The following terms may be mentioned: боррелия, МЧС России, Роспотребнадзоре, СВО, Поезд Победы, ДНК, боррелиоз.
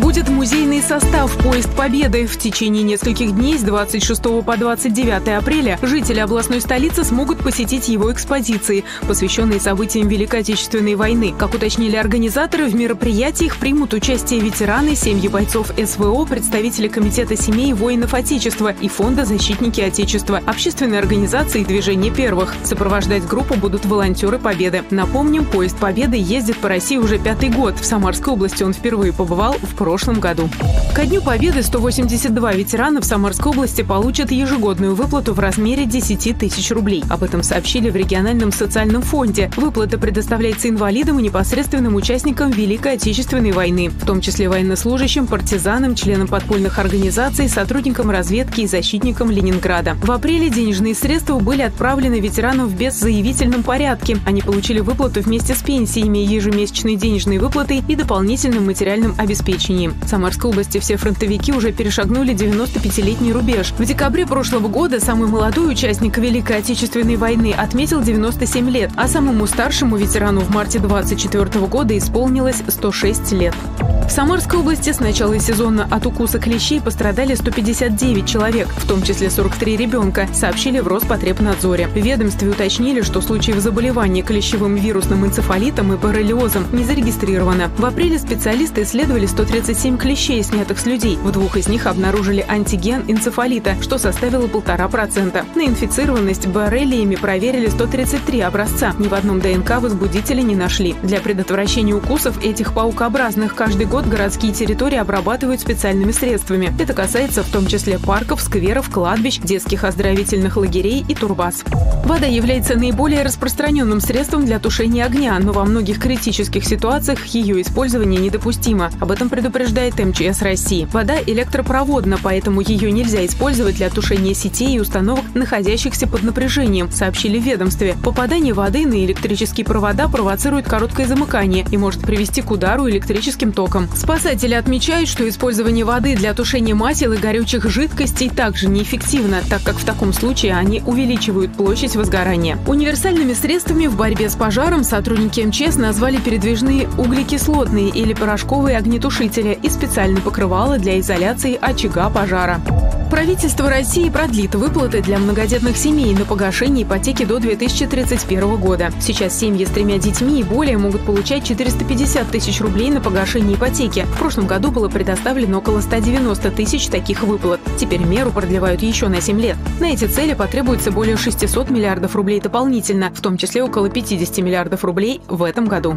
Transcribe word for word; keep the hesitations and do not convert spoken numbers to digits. будет музейный состав «Поезд Победы». В течение нескольких дней с двадцать шестого по двадцать девятое апреля жители областной столицы смогут посетить его экспозиции, посвященные событиям Великой Отечественной войны. Как уточнили организаторы, в мероприятиях примут участие ветераны, семьи бойцов СВО, представители Комитета семей воинов Отечества и Фонда «Защитники Отечества», общественной организации «Движение первых». Сопровождать группу будут волонтеры Победы. Напомним, «Поезд Победы» ездит по России уже пятый год. В Самарской области он впервые побывал в прошлом году. Ко Дню Победы сто восемьдесят два ветерана в Самарской области получат ежегодную выплату в размере десяти тысяч рублей. Об этом сообщили в региональном социальном фонде. Выплата предоставляется инвалидам и непосредственным участникам Великой Отечественной войны, в том числе военнослужащим, партизанам, членам подпольных организаций, сотрудникам разведки и защитникам Ленинграда. В апреле денежные средства были отправлены ветеранам в беззаявительном порядке. Они получили выплату вместе с пенсиями, ежемесячной денежной выплатой и дополнительным материальным обеспечением. В Самарской области все фронтовики уже перешагнули девяностопятилетний рубеж. В декабре прошлого года самый молодой участник Великой Отечественной войны отметил девяносто семь лет, а самому старшему ветерану в марте две тысячи двадцать четвёртого года исполнилось сто шесть лет. В Самарской области с начала сезона от укуса клещей пострадали сто пятьдесят девять человек, в том числе сорок три ребенка, сообщили в Роспотребнадзоре. В ведомстве уточнили, что случаев заболевания клещевым вирусным энцефалитом и боррелиозом не зарегистрировано. В апреле специалисты исследовали сто тридцать семь клещей, снятых с людей. В двух из них обнаружили антиген энцефалита, что составило полтора процента. На инфицированность боррелиями проверили сто тридцать три образца. Ни в одном ДНК возбудителя не нашли. Для предотвращения укусов этих паукообразных каждый год городские территории обрабатывают специальными средствами. Это касается в том числе парков, скверов, кладбищ, детских оздоровительных лагерей и турбаз. Вода является наиболее распространенным средством для тушения огня, но во многих критических ситуациях ее использование недопустимо. Об этом предупреждает МЧС России. Вода электропроводна, поэтому ее нельзя использовать для тушения сетей и установок, находящихся под напряжением, сообщили в ведомстве. Попадание воды на электрические провода провоцирует короткое замыкание и может привести к удару электрическим током. Спасатели отмечают, что использование воды для тушения масел и горючих жидкостей также неэффективно, так как в таком случае они увеличивают площадь возгорания. Универсальными средствами в борьбе с пожаром сотрудники МЧС назвали передвижные углекислотные или порошковые огнетушители и специальные покрывала для изоляции очага пожара. Правительство России продлит выплаты для многодетных семей на погашение ипотеки до две тысячи тридцать первого года. Сейчас семьи с тремя детьми и более могут получать четыреста пятьдесят тысяч рублей на погашение ипотеки. В прошлом году было предоставлено около ста девяноста тысяч таких выплат. Теперь меру продлевают еще на семь лет. На эти цели потребуется более шестисот миллиардов рублей дополнительно, в том числе около пятидесяти миллиардов рублей в этом году.